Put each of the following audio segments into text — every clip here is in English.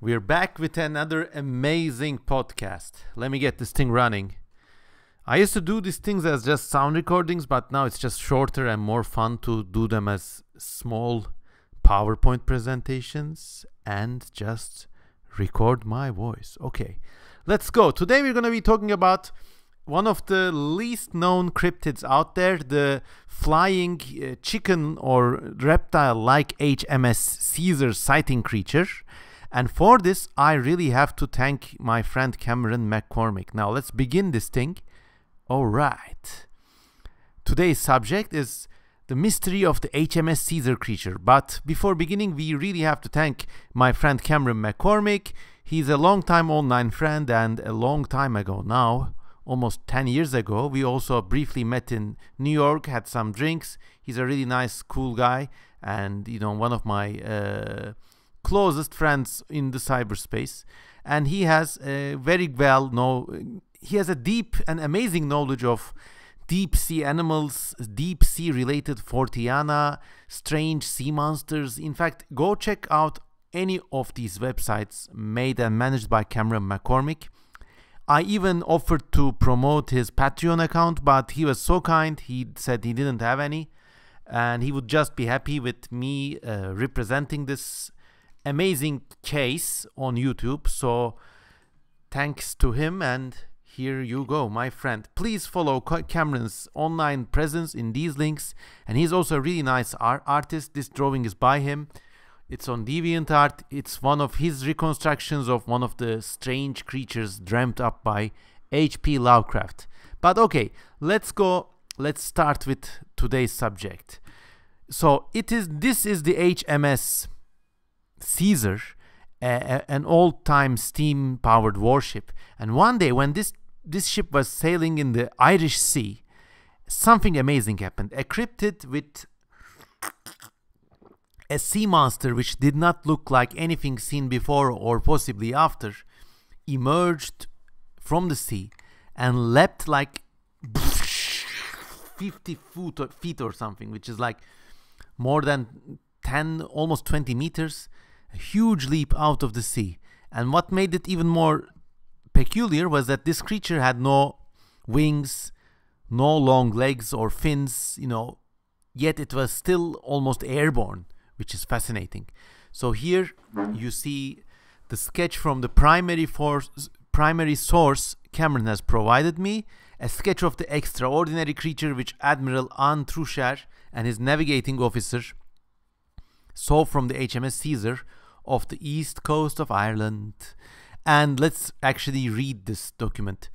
We're back with another amazing podcast. Let me get this thing running. I used to do these things as just sound recordings, but now it's just shorter and more fun to do them as small PowerPoint presentations and just record my voice. Okay, let's go. Today we're going to be talking about one of the least known cryptids out there, the flying chicken or reptile-like HMS Caesar sighting creature. And for this, I really have to thank my friend Cameron McCormick. Now, let's begin this thing. All right. Today's subject is the mystery of the HMS Caesar creature. But before beginning, we really have to thank my friend Cameron McCormick. He's a long-time online friend, and a long time ago now, almost 10 years ago, we also briefly met in New York, had some drinks. He's a really nice, cool guy, and you know, one of my closest friends in the cyberspace. And he has a deep and amazing knowledge of deep sea animals, deep sea related Forteana, strange sea monsters. In fact, go check out any of these websites made and managed by Cameron McCormick. I even offered to promote his Patreon account, but he was so kind, he said he didn't have any, and he would just be happy with me representing this amazing case on YouTube. So thanks to him, and here you go, my friend. Please follow Cameron's online presence in these links, and he's also a really nice artist. This drawing is by him. It's on DeviantArt. It's one of his reconstructions of one of the strange creatures dreamt up by H.P. Lovecraft. But okay, let's go. Let's start with today's subject. So this is the HMS Caesar, an old-time steam-powered warship. And one day when this ship was sailing in the Irish Sea, something amazing happened. A cryptid with a sea monster which did not look like anything seen before or possibly after emerged from the sea and leapt like 50 feet or something, which is like more than 10, almost 20 meters, a huge leap out of the sea. And what made it even more peculiar was that this creature had no wings, no long legs or fins, you know, yet it was still almost airborne, which is fascinating. So here you see the sketch from the primary source Cameron has provided me, a sketch of the extraordinary creature which Admiral Anstruther and his navigating officer saw from the HMS Caesar off the east coast of Ireland. And let's actually read this document.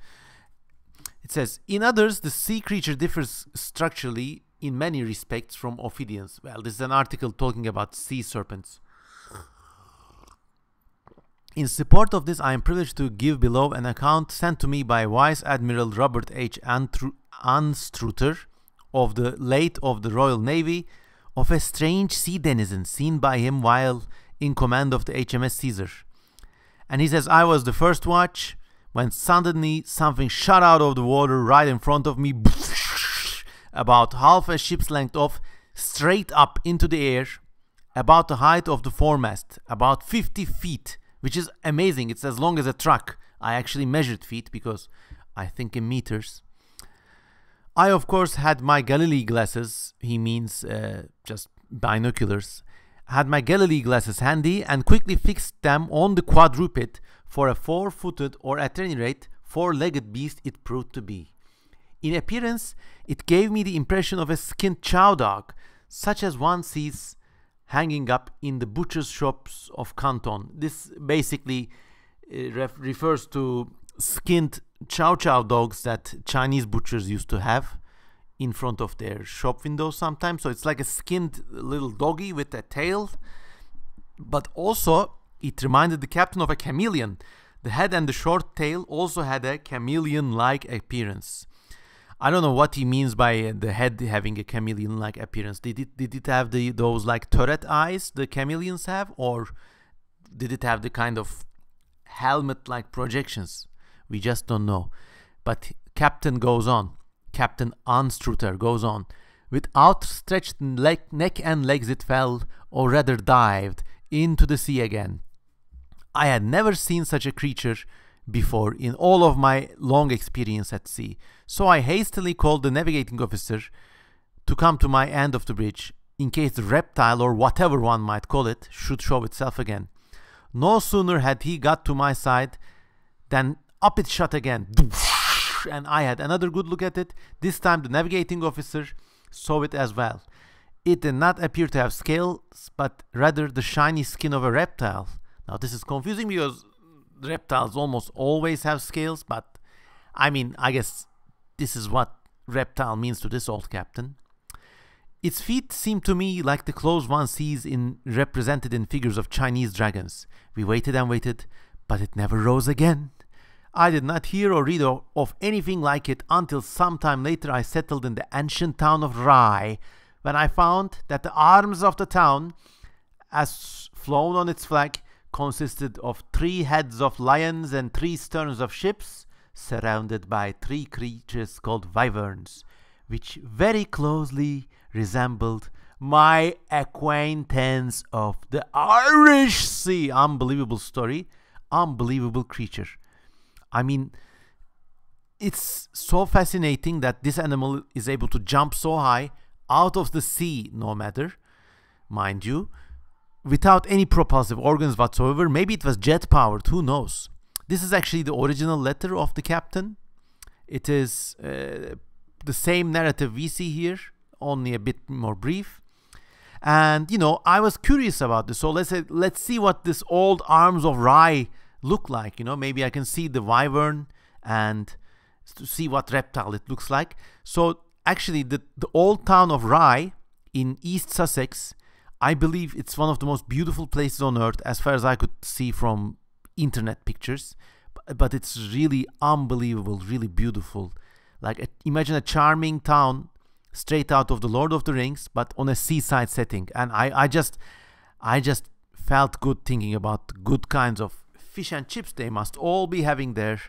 It says, in others, the sea creature differs structurally in many respects from ophidians. Well, this is an article talking about sea serpents. In support of this, I am privileged to give below an account sent to me by Vice Admiral Robert H. Anstruther of the late of the Royal Navy, of a strange sea denizen seen by him while in command of the HMS Caesar. And he says, I was the first watch when suddenly something shot out of the water right in front of me, about half a ship's length off, straight up into the air, about the height of the foremast, about 50 feet, which is amazing. It's as long as a truck. I actually measured feet because I think in meters. I, of course, had my Galilei glasses, he means just binoculars, had my Galilei glasses handy and quickly fixed them on the quadruped, for a four-footed or at any rate four-legged beast it proved to be. In appearance, it gave me the impression of a skinned chow dog, such as one sees hanging up in the butcher's shops of Canton. This basically refers to skinned chow dogs that Chinese butchers used to have in front of their shop windows sometimes. So it's like a skinned little doggy with a tail. But also, it reminded the captain of a chameleon. The head and the short tail also had a chameleon-like appearance. I don't know what he means by the head having a chameleon-like appearance. Did it have those like turret eyes the chameleons have, or did it have the kind of helmet-like projections? We just don't know. But Captain goes on. Captain Anstruther goes on. With outstretched neck and legs it fell, or rather dived, into the sea again. I had never seen such a creature before in all of my long experience at sea, so I hastily called the navigating officer to come to my end of the bridge, in case the reptile, or whatever one might call it, should show itself again. No sooner had he got to my side than up it shot again, and I had another good look at it. This time the navigating officer saw it as well. It did not appear to have scales, but rather the shiny skin of a reptile. Now this is confusing because reptiles almost always have scales, but I mean, I guess this is what reptile means to this old captain. Its feet seemed to me like the clothes one sees represented in figures of Chinese dragons. We waited and waited, but it never rose again. I did not hear or read of anything like it until some time later I settled in the ancient town of Rye, when I found that the arms of the town, as flown on its flag, consisted of 3 heads of lions and 3 sterns of ships, surrounded by 3 creatures called wyverns, which very closely resembled my acquaintance of the Irish Sea. Unbelievable story, unbelievable creature. I mean, it's so fascinating that this animal is able to jump so high out of the sea, no matter, mind you, without any propulsive organs whatsoever. Maybe it was jet powered, who knows. This is actually the original letter of the captain. It is the same narrative we see here, only a bit more brief. And you know, I was curious about this, so let's see what this old arms of Rye look like. You know, maybe I can see the wyvern and to see what reptile it looks like. So actually the old town of Rye in East Sussex, I believe it's one of the most beautiful places on earth as far as I could see from internet pictures, but it's really unbelievable, really beautiful. Like imagine a charming town straight out of the Lord of the Rings, but on a seaside setting. And I just felt good thinking about good kinds of fish and chips they must all be having there,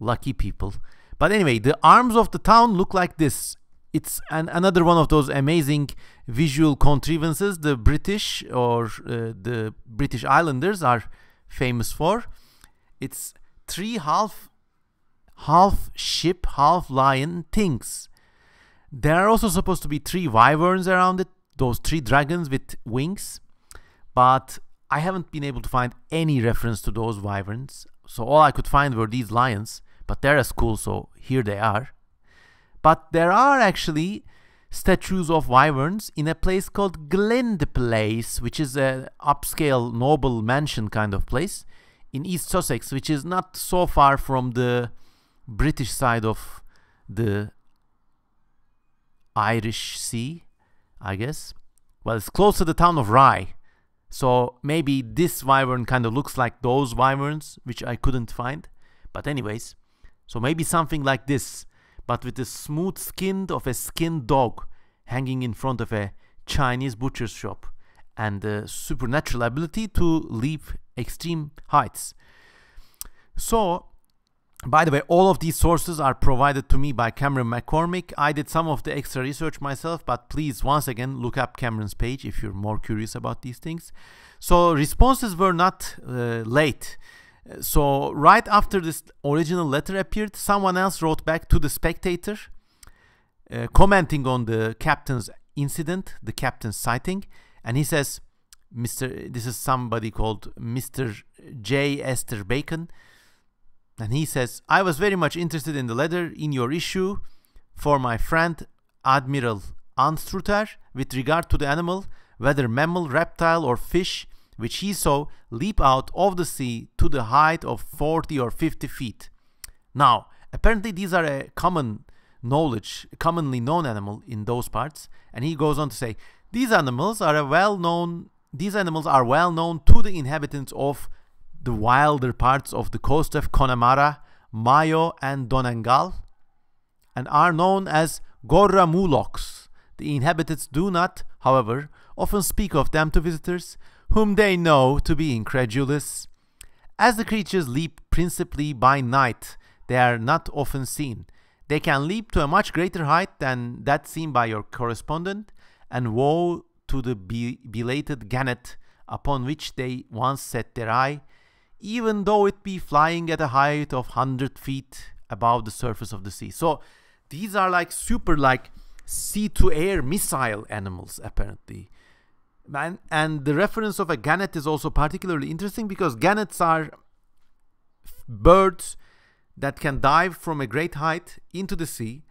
lucky people. But anyway, the arms of the town look like this. It's another one of those amazing visual contrivances the British or the British Islanders are famous for. It's 3 half ship, half lion things. There are also supposed to be 3 wyverns around it, those 3 dragons with wings. But I haven't been able to find any reference to those wyverns. So all I could find were these lions, but they're as cool, so here they are. But there are actually statues of wyverns in a place called Glynde Place, which is an upscale noble mansion kind of place in East Sussex, which is not so far from the British side of the Irish Sea, I guess. Well, it's close to the town of Rye, so maybe this wyvern kind of looks like those wyverns, which I couldn't find. But anyways, so maybe something like this, but with the smooth skin of a skinned dog hanging in front of a Chinese butcher's shop, and the supernatural ability to leap extreme heights. So, by the way, all of these sources are provided to me by Cameron McCormick. I did some of the extra research myself, but please, once again, look up Cameron's page if you're more curious about these things. So, responses were not late. So right after this original letter appeared, someone else wrote back to the Spectator, commenting on the captain's incident, the captain's sighting, and he says, this is somebody called Mr. J. Esther Bacon, and he says, I was very much interested in the letter in your issue for my friend Admiral Anstruther with regard to the animal, whether mammal, reptile or fish, which he saw leap out of the sea to the height of 40 or 50 feet. Now, apparently these are a commonly known animal in those parts, and he goes on to say, these animals are well known to the inhabitants of the wilder parts of the coast of Connemara, Mayo and Donegal, and are known as Gorromoolochs. The inhabitants do not, however, often speak of them to visitors, whom they know to be incredulous. As the creatures leap principally by night, they are not often seen. They can leap to a much greater height than that seen by your correspondent, and woe to the belated gannet upon which they once set their eye, even though it be flying at a height of 100 feet above the surface of the sea. So these are like super like sea-to-air missile animals, apparently. And the reference of a gannet is also particularly interesting, because gannets are birds that can dive from a great height into the sea,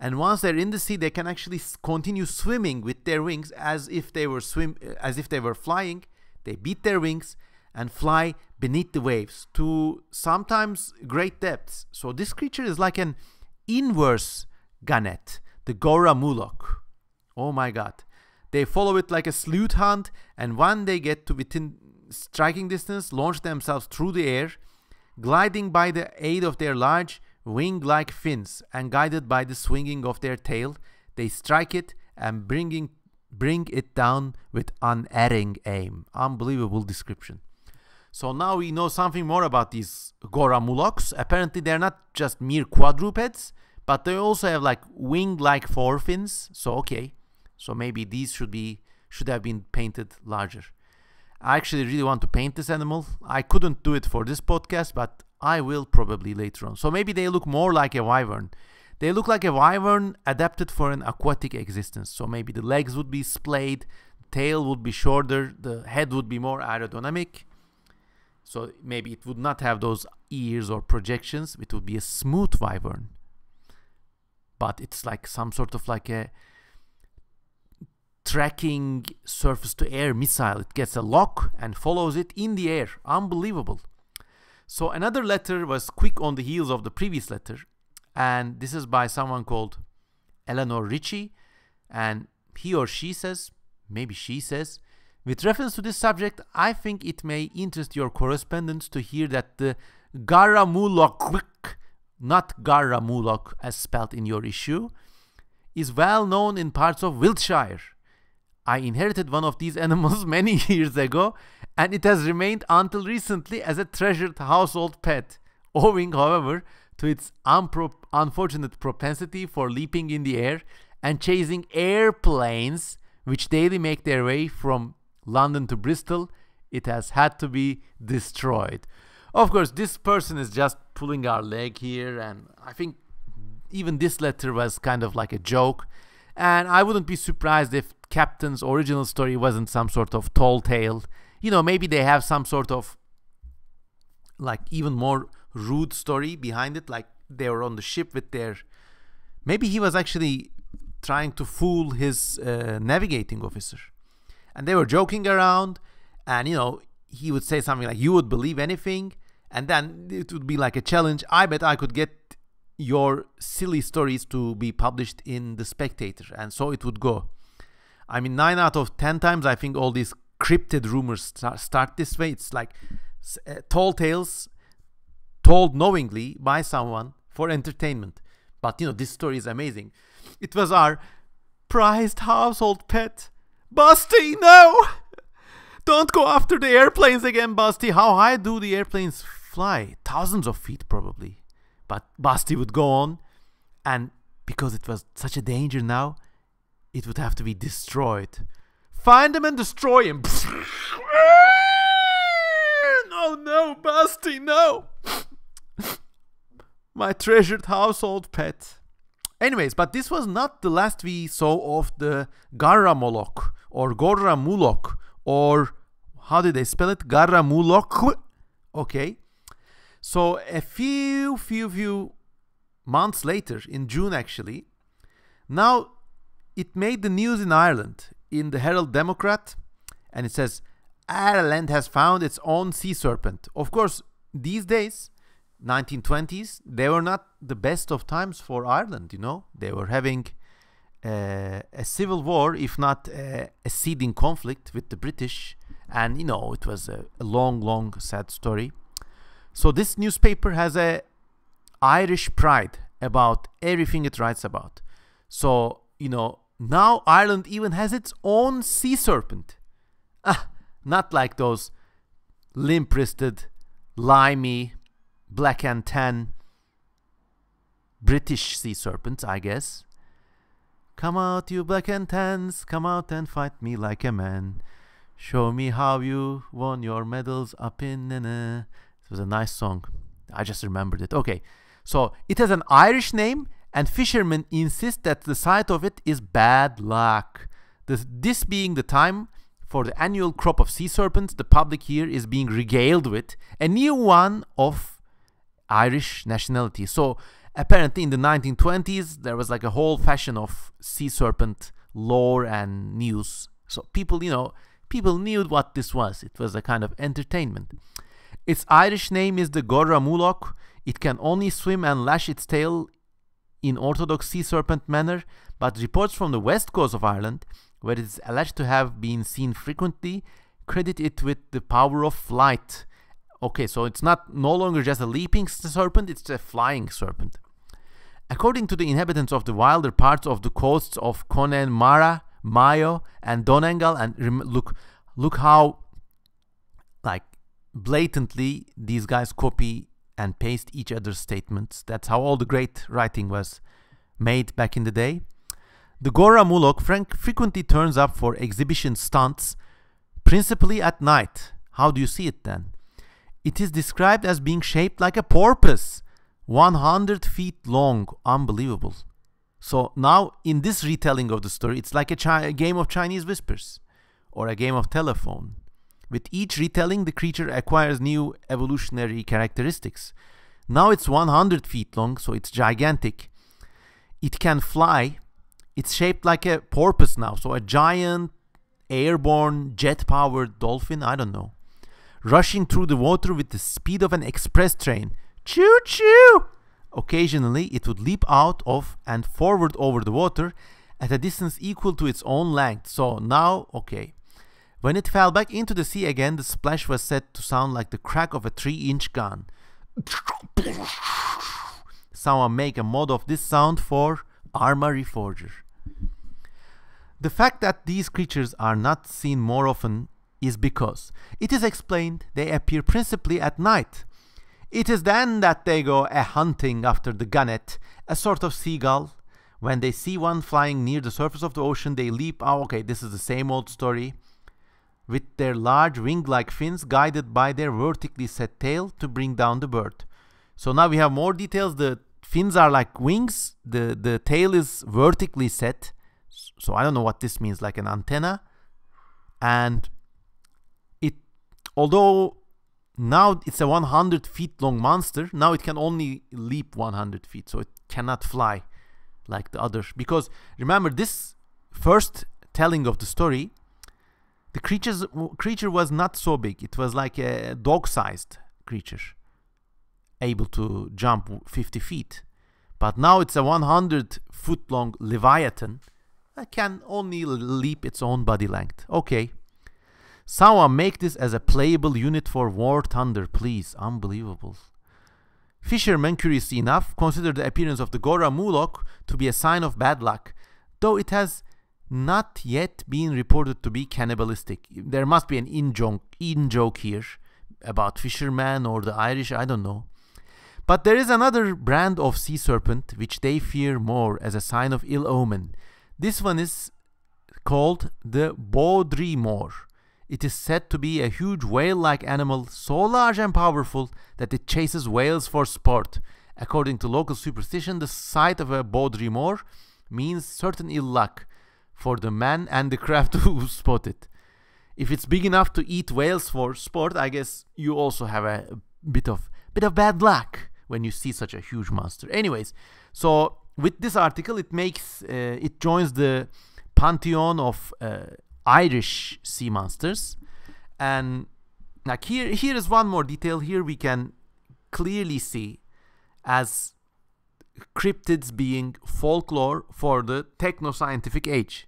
and once they're in the sea, they can actually continue swimming with their wings as if they were flying. They beat their wings and fly beneath the waves to sometimes great depths. So this creature is like an inverse gannet, the Gorromooloch. Oh my god. They follow it like a sleuth hunt, and when they get to within striking distance, launch themselves through the air, gliding by the aid of their large wing-like fins and guided by the swinging of their tail. They strike it and bring it down with unerring aim. Unbelievable description. So now we know something more about these Gorromoolochs. Apparently they're not just mere quadrupeds, but they also have like wing-like forefins. So okay. So maybe these should have been painted larger. I actually really want to paint this animal. I couldn't do it for this podcast, but I will probably later on. So maybe they look more like a wyvern. They look like a wyvern adapted for an aquatic existence. So maybe the legs would be splayed, tail would be shorter, the head would be more aerodynamic. So maybe it would not have those ears or projections. It would be a smooth wyvern. But it's like some sort of like a tracking surface-to-air missile. It gets a lock and follows it in the air. Unbelievable. So another letter was quick on the heels of the previous letter, and this is by someone called Eleanor Ritchie, and he or she says, maybe she says, with reference to this subject, I think it may interest your correspondents to hear that the Gorromooloch, not Gorromooloch as spelled in your issue, is well known in parts of Wiltshire. I inherited one of these animals many years ago, and it has remained until recently as a treasured household pet, owing, however, to its unfortunate propensity for leaping in the air and chasing airplanes, which daily make their way from London to Bristol. It has had to be destroyed. Of course, this person is just pulling our leg here, and I think even this letter was kind of like a joke, and I wouldn't be surprised if Captain's original story wasn't some sort of tall tale. You know, maybe they have some sort of like even more rude story behind it, like they were on the ship with their... Maybe he was actually trying to fool his navigating officer, and they were joking around, and you know, he would say something like, you would believe anything, and then it would be like a challenge. I bet I could get your silly stories to be published in The Spectator, and so it would go. I mean, 9 out of 10 times, I think all these cryptid rumors start this way. It's like tall tales told knowingly by someone for entertainment. But, you know, this story is amazing. It was our prized household pet. Busty, no! Don't go after the airplanes again, Busty. How high do the airplanes fly? Thousands of feet, probably. But Busty would go on, and because it was such a danger now, it would have to be destroyed. Find him and destroy him. Oh no, Busty, no. My treasured household pet. Anyways, but this was not the last we saw of the Gorromooloch, or Gorromooloch, or how did they spell it? Gorromooloch. Okay. So a few months later, in June actually, now it made the news in Ireland, in the Herald Democrat, and it says, Ireland has found its own sea serpent. Of course, these days, 1920s, they were not the best of times for Ireland, you know. They were having a civil war, if not a seething conflict with the British, and, you know, it was a long, long, sad story. So this newspaper has a Irish pride about everything it writes about. So, you know, now Ireland even has its own sea serpent. Ah, not like those limp-wristed, limey, black and tan British sea serpents, I guess. Come out, you black and tans, come out and fight me like a man. Show me how you won your medals up in... It was a nice song. I just remembered it. Okay, so it has an Irish name, and fishermen insist that the sight of it is bad luck. This being the time for the annual crop of sea serpents the public here is being regaled with, a new one of Irish nationality. So apparently in the 1920s, there was like a whole fashion of sea serpent lore and news. So people, you know, people knew what this was. It was a kind of entertainment. Its Irish name is the Gorromooloch. It can only swim and lash its tail in orthodox sea serpent manner, but reports from the west coast of Ireland, where it is alleged to have been seen frequently, credit it with the power of flight. Okay, so it's no longer just a leaping serpent, it's a flying serpent. According to the inhabitants of the wilder parts of the coasts of Connemara, Mayo, and Donegal, and look how like blatantly these guys copy and paste each other's statements. That's how all the great writing was made back in the day. The Gorromooloch frequently turns up for exhibition stunts, principally at night. How do you see it then? It is described as being shaped like a porpoise, 100 feet long. Unbelievable. So now in this retelling of the story, it's like a game of Chinese whispers or a game of telephone. With each retelling, the creature acquires new evolutionary characteristics. Now it's 100 feet long, so it's gigantic. It can fly. It's shaped like a porpoise now, so a giant airborne jet-powered dolphin, I don't know, rushing through the water with the speed of an express train. Choo-choo! Occasionally, it would leap out of and forward over the water at a distance equal to its own length. So now, okay. When it fell back into the sea again, the splash was said to sound like the crack of a 3-inch gun. Someone make a mod of this sound for Arma Reforger. The fact that these creatures are not seen more often is because it is explained they appear principally at night. It is then that they go a-hunting after the gunnet, a sort of seagull. When they see one flying near the surface of the ocean, they leap. Oh, okay, this is the same old story. With their large wing-like fins guided by their vertically set tail to bring down the bird. So now we have more details. The fins are like wings. The tail is vertically set. So I don't know what this means, like an antenna. And it, although now it's a 100 feet long monster, now it can only leap 100 feet. So it cannot fly like the others. Because remember, this first telling of the story, the creature was not so big. It was like a dog-sized creature, able to jump 50 feet. But now it's a 100-foot-long leviathan that can only leap its own body length. Okay. Someone make this as a playable unit for War Thunder, please. Unbelievable. Fishermen, curiously enough, consider the appearance of the Gorromooloch to be a sign of bad luck, though it has not yet been reported to be cannibalistic. There must be an in-joke here about fishermen or the Irish, I don't know. But there is another brand of sea serpent which they fear more as a sign of ill omen. This one is called the Baudrymore. It is said to be a huge whale-like animal, so large and powerful that it chases whales for sport. According to local superstition, the sight of a Baudrymore means certain ill luck for the man and the craft who spot it. If it's big enough to eat whales for sport, I guess you also have a bit of bad luck when you see such a huge monster. Anyways, so with this article, it joins the pantheon of Irish sea monsters, and like here is one more detail. Here we can clearly see as cryptids being folklore for the techno-scientific age.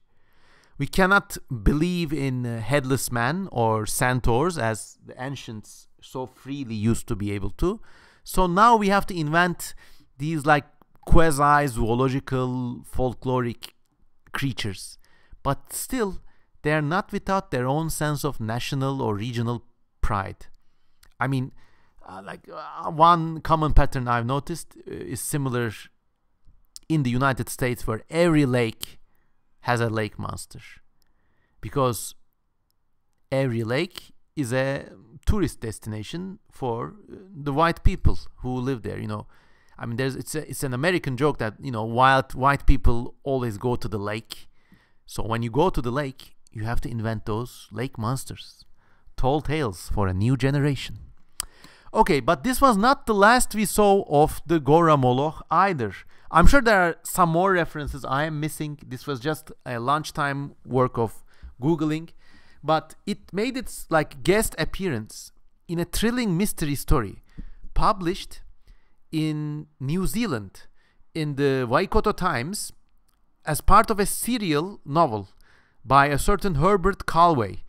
We cannot believe in headless man or centaurs as the ancients so freely used to be able to. So now we have to invent these like quasi-zoological folkloric creatures. But still, they are not without their own sense of national or regional pride. I mean, one common pattern I've noticed is similar in the United States, where every lake has a lake monster, because Airy Lake is a tourist destination for the white people who live there. You know, I mean, it's an American joke that, you know, white people always go to the lake. So when you go to the lake, you have to invent those lake monsters. Tall tales for a new generation. Okay, but this was not the last we saw of the Gorromooloch either. I'm sure there are some more references I am missing. This was just a lunchtime work of Googling. But it made its like guest appearance in a thrilling mystery story published in New Zealand in the Waikato Times as part of a serial novel by a certain Herbert Calway.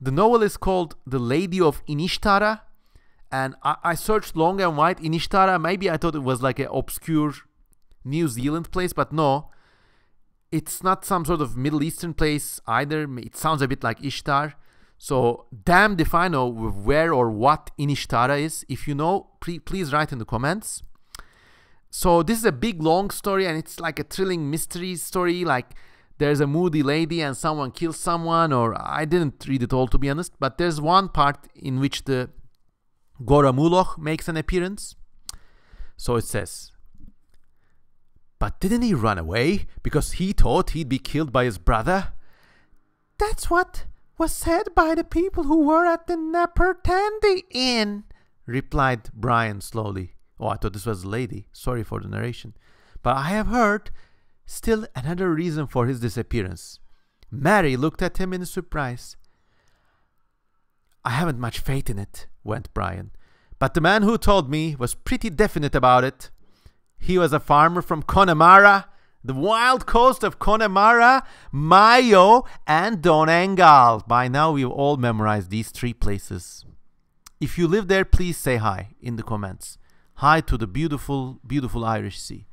The novel is called The Lady of Inishtara. And I searched long and wide. Inishtara, maybe I thought it was like an obscure New Zealand place, but no. It's not some sort of Middle Eastern place either. It sounds a bit like Ishtar. So damned if I know where or what Inishtara is. If you know, please write in the comments. So this is a big, long story, and it's like a thrilling mystery story. Like there's a moody lady and someone kills someone, or I didn't read it all, to be honest. But there's one part in which the Gorromooloch makes an appearance. So it says, "But didn't he run away because he thought he'd be killed by his brother?" That's what was said by the people who were at the Napper Tandy Inn, replied Brian slowly. Oh, I thought this was a lady. Sorry for the narration. But I have heard still another reason for his disappearance. Mary looked at him in surprise. I haven't much faith in it, went Brian. But the man who told me was pretty definite about it. He was a farmer from Connemara, the wild coast of Connemara, Mayo, and Donegal. By now, we've all memorized these three places. If you live there, please say hi in the comments. Hi to the beautiful, beautiful Irish Sea.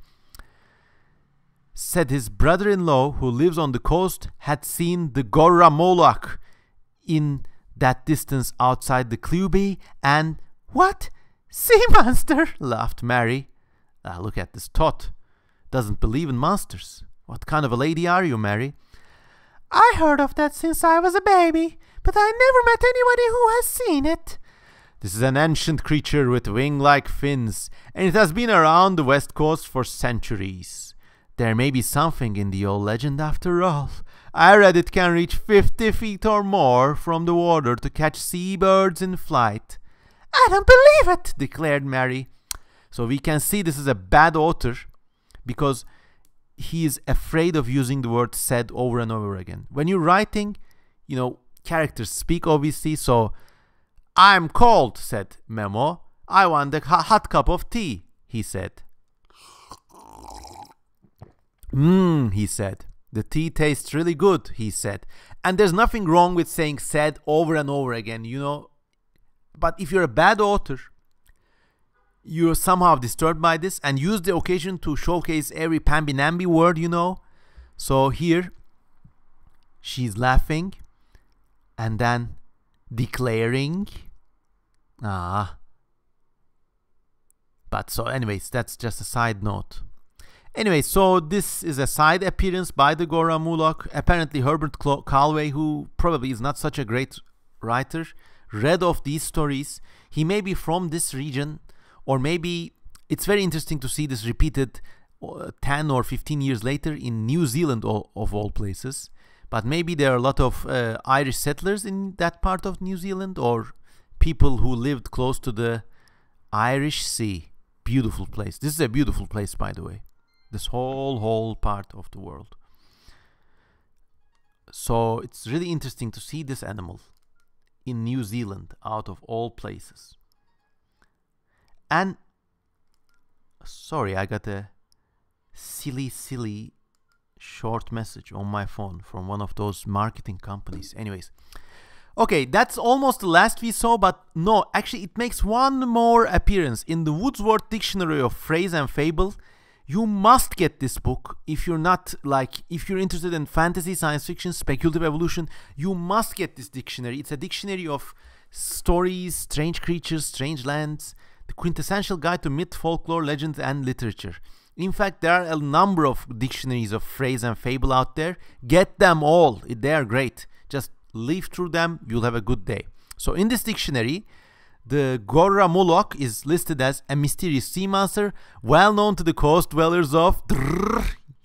Said his brother-in-law, who lives on the coast, had seen the Gorromooloch in that distance outside the Cluby, and what? Sea monster, laughed Mary. Ah, look at this tot. Doesn't believe in monsters. What kind of a lady are you, Mary? I heard of that since I was a baby, but I never met anybody who has seen it. This is an ancient creature with wing-like fins, and it has been around the west coast for centuries. There may be something in the old legend after all. I read it can reach 50 feet or more from the water to catch seabirds in flight. I don't believe it, declared Mary. So we can see this is a bad author because he is afraid of using the word said over and over again. When you're writing, you know, characters speak obviously. So, I'm cold, said Memo. I want a hot cup of tea, he said. He said. The tea tastes really good, he said. And there's nothing wrong with saying said over and over again, you know. But if you're a bad author, you're somehow disturbed by this and use the occasion to showcase every namby word, you know. So here, she's laughing and then declaring. Ah. But so anyways, that's just a side note. Anyway, so this is a side appearance by the Gorromooloch. Apparently, Herbert Calway, who probably is not such a great writer, read of these stories. He may be from this region, or maybe it's very interesting to see this repeated 10 or 15 years later in New Zealand, of all places. But maybe there are a lot of Irish settlers in that part of New Zealand, or people who lived close to the Irish Sea. Beautiful place. This is a beautiful place, by the way. This whole part of the world. So it's really interesting to see this animal in New Zealand, out of all places. And sorry, I got a silly short message on my phone from one of those marketing companies. Anyways, okay, that's almost the last we saw, but no, actually it makes one more appearance in the Wordsworth Dictionary of Phrase and Fable. You must get this book if you're not like, if you're interested in fantasy, science fiction, speculative evolution, you must get this dictionary. It's a dictionary of stories, strange creatures, strange lands, the quintessential guide to myth, folklore, legends, and literature. In fact, there are a number of dictionaries of phrase and fable out there. Get them all. They are great. Just Leaf through them. You'll have a good day. So in this dictionary, the Gorromooloch is listed as a mysterious sea monster, well known to the coast dwellers of,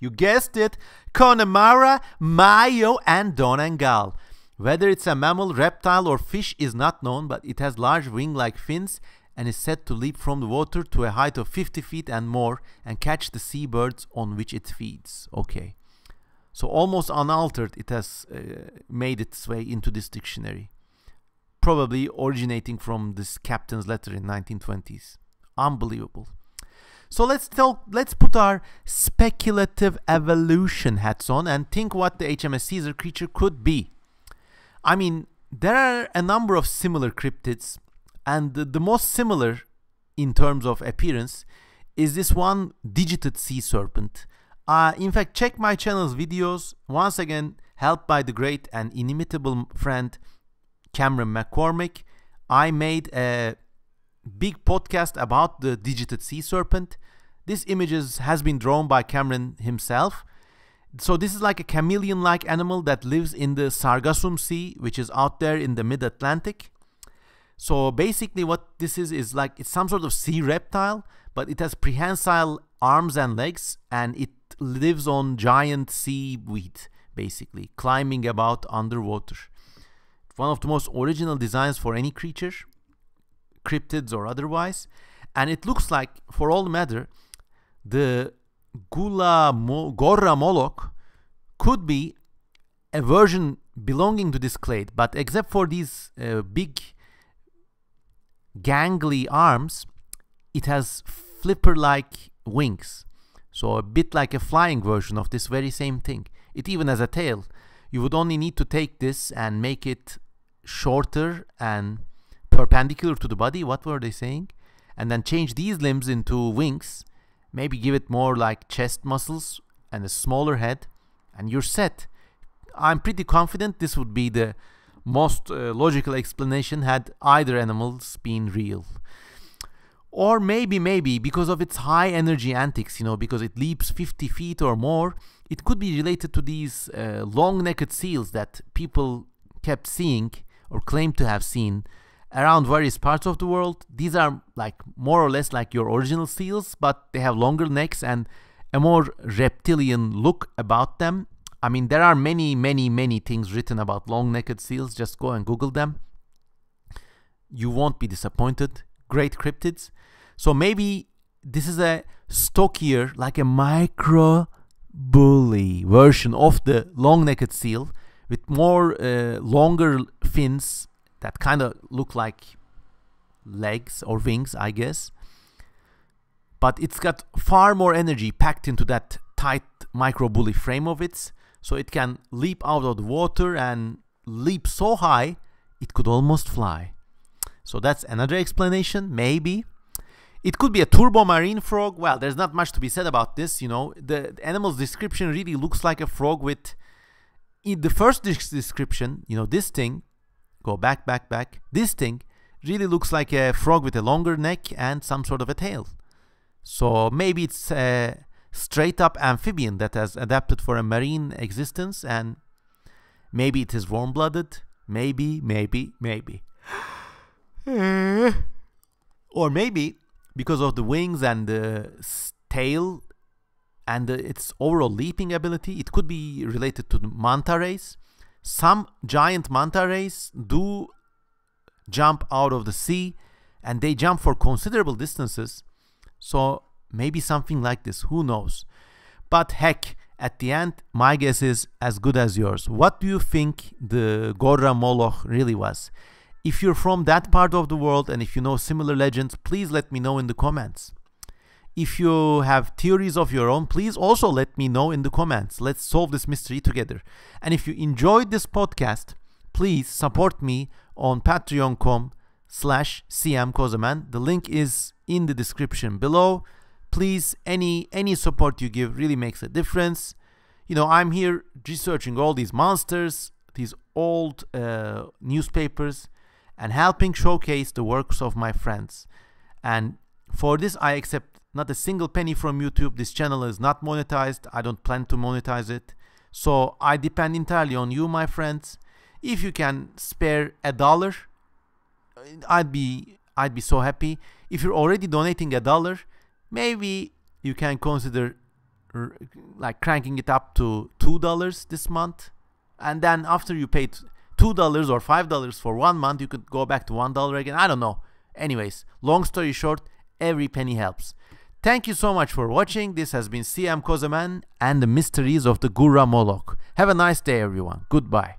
you guessed it, Connemara, Mayo and Donegal. Whether it's a mammal, reptile or fish is not known, but it has large wing-like fins and is said to leap from the water to a height of 50 feet and more and catch the seabirds on which it feeds. Okay, so almost unaltered it has made its way into this dictionary. Probably originating from this captain's letter in 1920s. Unbelievable. So let's put our speculative evolution hats on and think what the HMS Caesar creature could be. I mean, there are a number of similar cryptids, and the most similar in terms of appearance is this one, Digitated Sea Serpent. In fact, check my channel's videos, once again, helped by the great and inimitable friend Cameron McCormick. I made a big podcast about the Digitated Sea Serpent. This image has been drawn by Cameron himself. So this is like a chameleon-like animal that lives in the Sargassum Sea, which is out there in the mid-Atlantic. So basically what this is like, it's some sort of sea reptile, but it has prehensile arms and legs, and it lives on giant seaweed, basically, climbing about underwater. One of the most original designs for any creature, cryptids or otherwise. And it looks like, for all the matter, the Gorromooloch could be a version belonging to this clade, but except for these big gangly arms, it has flipper-like wings. So a bit like a flying version of this very same thing. It even has a tail. You would only need to take this and make it shorter and perpendicular to the body, what were they saying? And then change these limbs into wings, maybe give it more like chest muscles and a smaller head, and you're set. I'm pretty confident this would be the most logical explanation had either animals been real. Or maybe, because of its high energy antics, you know, because it leaps 50 feet or more, it could be related to these long-necked seals that people kept seeing or claimed to have seen around various parts of the world. These are like more or less like your original seals, but they have longer necks and a more reptilian look about them. I mean, there are many, many, many things written about long-necked seals. Just go and Google them. You won't be disappointed. Great cryptids. So maybe this is a stockier, like a micro bully version of the long-necked seal with more longer fins that kind of look like legs or wings, I guess. But it's got far more energy packed into that tight micro bully frame of its, so it can leap out of the water and leap so high it could almost fly. So that's another explanation, maybe. It could be a turbo marine frog. Well, there's not much to be said about this, you know. The animal's description really looks like a frog with... In the first description, you know, this thing, go back. This thing really looks like a frog with a longer neck and some sort of a tail. So maybe it's a straight-up amphibian that has adapted for a marine existence, and maybe it is warm-blooded. Maybe. Or maybe because of the wings and the tail and its overall leaping ability, it could be related to the manta rays. Some giant manta rays do jump out of the sea, and they jump for considerable distances. So maybe something like this, who knows? But heck, at the end, my guess is as good as yours. What do you think the Gorromooloch really was? If you're from that part of the world and if you know similar legends, please let me know in the comments. If you have theories of your own, please also let me know in the comments. Let's solve this mystery together. And if you enjoyed this podcast, please support me on patreon.com/cmkozaman. The link is in the description below. Please, any support you give really makes a difference. You know, I'm here researching all these monsters, these old newspapers, and helping showcase the works of my friends. And for this, I accept not a single penny from YouTube. This channel is not monetized. I don't plan to monetize it. So I depend entirely on you, my friends. If you can spare $1, I'd be so happy. If you're already donating $1, maybe you can consider like cranking it up to $2 this month, and then after you paid $2 or $5 for 1 month, you could go back to $1 again. I don't know. Anyways, long story short, every penny helps. Thank you so much for watching. This has been CM Kozaman and the Mysteries of the Gorromooloch. Have a nice day, everyone. Goodbye.